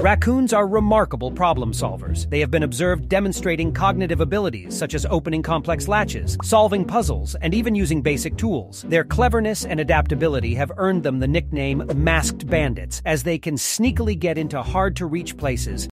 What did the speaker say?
Raccoons are remarkable problem solvers. They have been observed demonstrating cognitive abilities such as opening complex latches, solving puzzles, and even using basic tools. Their cleverness and adaptability have earned them the nickname Masked Bandits, as they can sneakily get into hard-to-reach places